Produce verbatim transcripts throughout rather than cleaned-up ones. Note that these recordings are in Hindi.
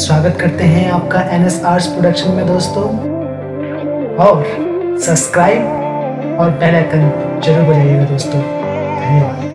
स्वागत करते हैं आपका एन एस आर्ट्स प्रोडक्शन में दोस्तों, और सब्सक्राइब और बेल आइकन जरूर बजाइएगा दोस्तों। धन्यवाद।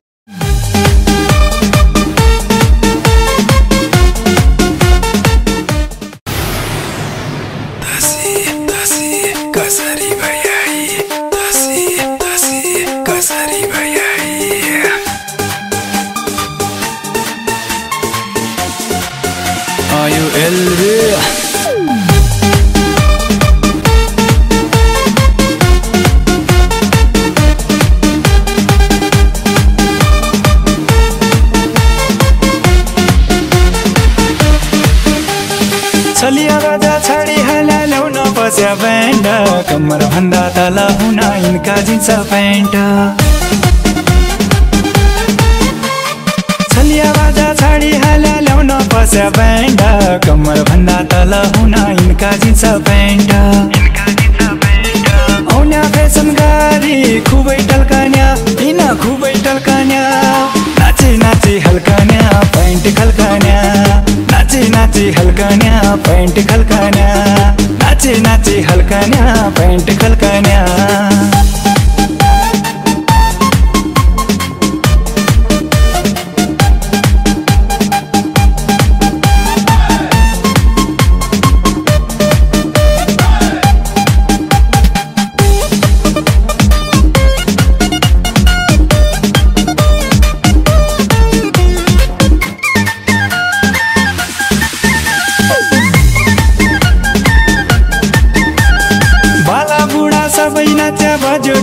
चलिया राजा छड़ी हला लौना पस्या पैंट कमर भंडा तला हुना इनका जींस पैंट। चलिया राजा छड़ी हला लौना पस्या पैंट कमर भंडा तला हुना इनका जींस पैंट। औना फैशन गारी खूबै टल्कन्या इना खूबै टल्कन्या नाची नाची हल्कन्या पैंट खल्कन्या नाची नाची हल्कन्या पैंट खल्कन्या नाची नाची हल्कन्या पैंट खल्कन्या।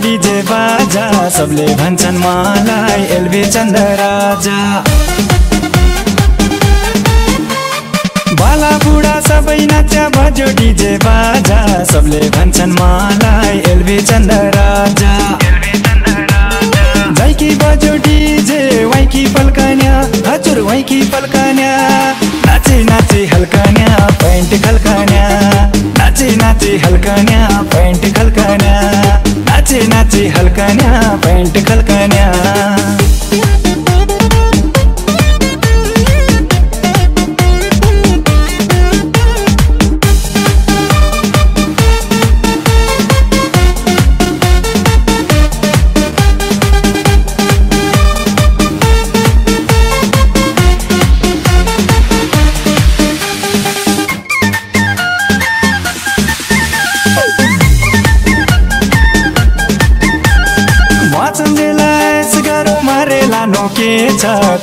डीजे बाजा सबले भन्छन् मलाई एलबी चन्द्रराजा। बाला बुढा सबै नाच्या बज्यो डीजे बाजा सबले भन्छन् मलाई एलबी चन्द्रराजा। जैकी बज्यो डीजे वैकी पल्कन्या हजुर वैकी पल्कन्या नाची नाची हल्कन्या पैंट खल्कन्या नाची नाची हल्कन्या पैंट खल्कन्या नाची नाची हल्कन्या पैंट खल्कन्या।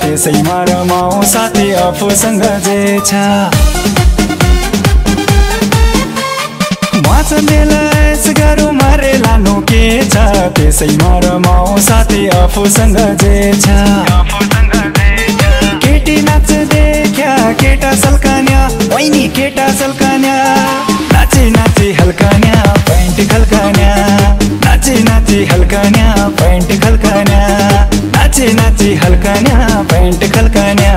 त्यसै मारमाऊ साथी आफूसँग जे छ वाचनेलास गरौ मरेला नो के छ त्यसै मारमाऊ साथी आफूसँग जे छ। केटी नाच देख्या केटा सल्कन्या वैनी केटा सल्कन्या नाची नाची हल्कन्या पैंट खल्कन्या नाची नाची हल्कन्या पैंट खल्कन्या नाची नाची हल्कन्या पैंट खल्कन्या।